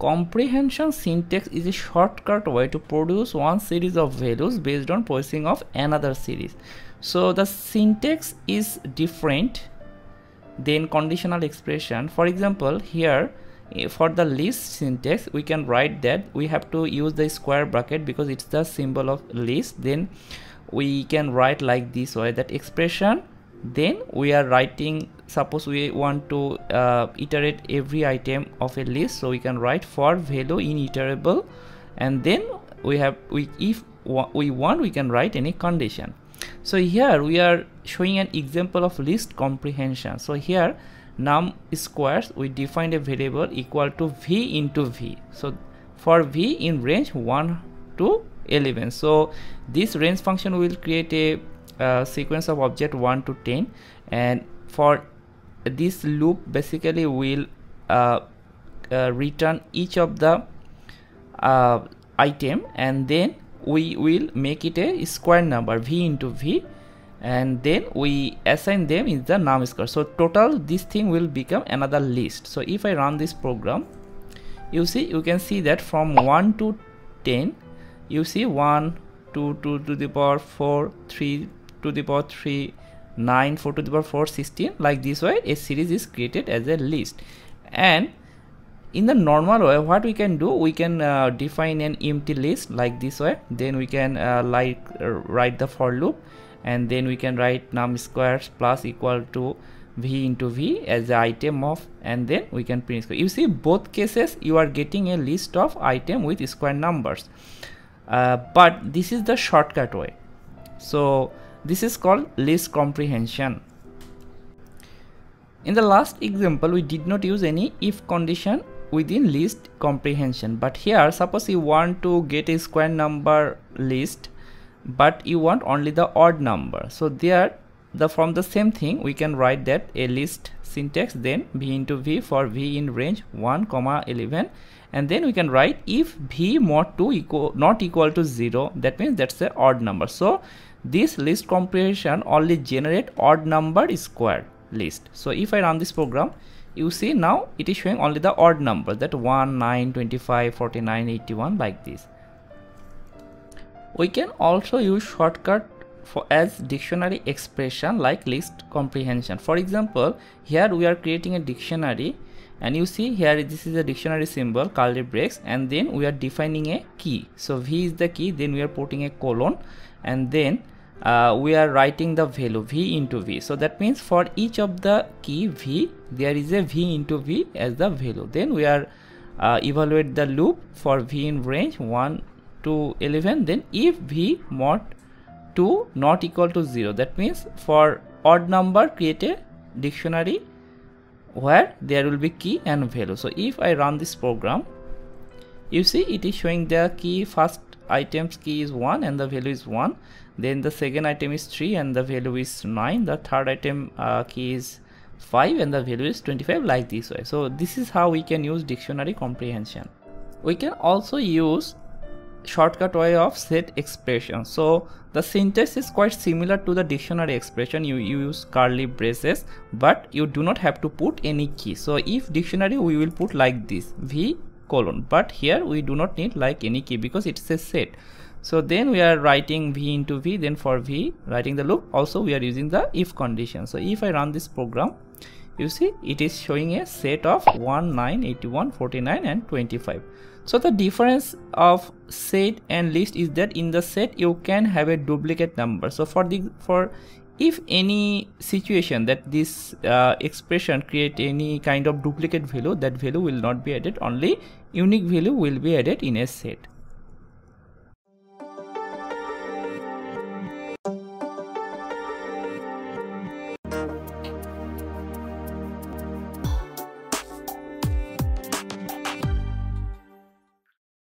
Comprehension syntax is a shortcut way to produce one series of values based on processing of another series. So the syntax is different than conditional expression. For example, here for the list syntax, we can write that we have to use the square bracket because it's the symbol of list. Then we can write like this way, that expression, then we are writing, suppose we want to iterate every item of a list, so we can write for value in iterable, and then if we want we can write any condition. So here we are showing an example of list comprehension. So here num squares, we defined a variable equal to v into v, so for v in range 1 to 11. So this range function will create a sequence of object 1 to 10, and for this loop basically will return each of the item, and then we will make it a square number v into v, and then we assign them in the num square. So total this thing will become another list. So if I run this program, you can see that from 1 to 10, you see 1, 2 to the power 4, 3 to the power 3, 9, 4 to the power 4, 16. Like this way a series is created as a list. And in the normal way, what we can do, we can define an empty list like this way, then we can write the for loop, and then we can write num squares plus equal to v into v as the item of, and then we can print square. You see, both cases you are getting a list of item with square numbers, but this is the shortcut way. So this is called list comprehension. In the last example, we did not use any if condition within list comprehension, but here suppose you want to get a square number list, but you want only the odd number. So there, from the same thing, we can write that a list syntax, then v into v for v in range 1, 11, and then we can write if v mod 2 not equal to 0, that means that's an odd number. So this list comprehension only generate odd number square list. So if I run this program, you see now it is showing only the odd number, that 1, 9, 25, 49, 81, like this. We can also use shortcut as dictionary expression like list comprehension. For example, here we are creating a dictionary, and you see here this is a dictionary symbol, curly brace, and then we are defining a key. So v is the key, then we are putting a colon, and then we are writing the value v into v. So that means for each of the key v, there is a v into v as the value. Then we are evaluate the loop for v in range 1 to 11, then if v mod 2 not equal to 0, that means for odd number create a dictionary where there will be key and value. So if I run this program, you see it is showing the key, first item's key is 1 and the value is 1, then the second item is 3 and the value is 9, the third item key is 5 and the value is 25, like this way. So this is how we can use dictionary comprehension. We can also use shortcut way of set expression. So the syntax is quite similar to the dictionary expression. You use curly braces, but you do not have to put any key. So if dictionary, we will put like this v colon, but here we do not need like any key because it's a set. So then we are writing v into v, then for v writing the loop, also we are using the if condition. So if I run this program, you see it is showing a set of 1, 9, 81, 49 and 25. So the difference of set and list is that in the set you can have a duplicate number. So for if any situation that this expression create any kind of duplicate value, that value will not be added, only unique value will be added in a set.